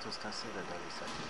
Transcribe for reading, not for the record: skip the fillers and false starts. factors considered are recycled.